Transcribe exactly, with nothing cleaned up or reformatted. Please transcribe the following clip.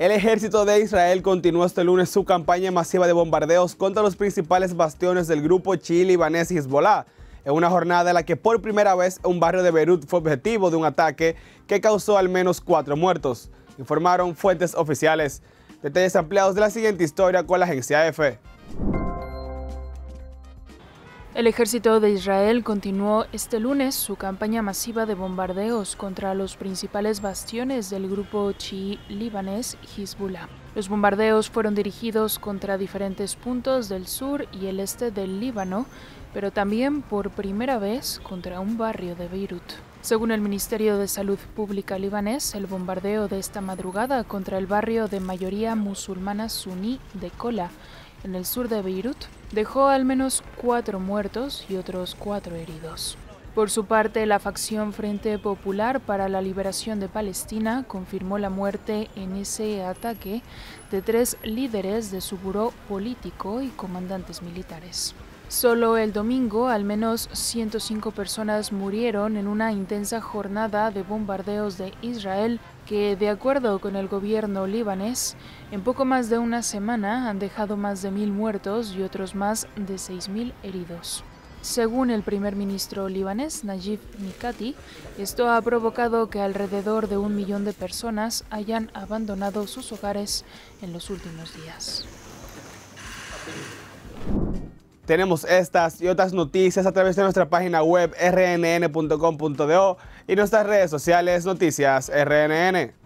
El ejército de Israel continuó este lunes su campaña masiva de bombardeos contra los principales bastiones del grupo chií libanés Hizbulá, en una jornada en la que por primera vez un barrio de Beirut fue objetivo de un ataque que causó al menos cuatro muertos, informaron fuentes oficiales. Detalles ampliados de la siguiente historia con la agencia E F E. El ejército de Israel continuó este lunes su campaña masiva de bombardeos contra los principales bastiones del grupo chií libanés Hizbulá. Los bombardeos fueron dirigidos contra diferentes puntos del sur y el este del Líbano, pero también por primera vez contra un barrio de Beirut. Según el Ministerio de Salud Pública libanés, el bombardeo de esta madrugada contra el barrio de mayoría musulmana suní de Kola, en el sur de Beirut, dejó al menos cuatro muertos y otros cuatro heridos. Por su parte, la facción Frente Popular para la Liberación de Palestina confirmó la muerte en ese ataque de tres líderes de su buró político y comandantes militares. Solo el domingo, al menos ciento cinco personas murieron en una intensa jornada de bombardeos de Israel que, de acuerdo con el gobierno libanés, en poco más de una semana han dejado más de mil muertos y otros más de seis mil heridos. Según el primer ministro libanés, Najib Mikati, esto ha provocado que alrededor de un millón de personas hayan abandonado sus hogares en los últimos días. Tenemos estas y otras noticias a través de nuestra página web r n n punto com punto do y nuestras redes sociales Noticias R N N.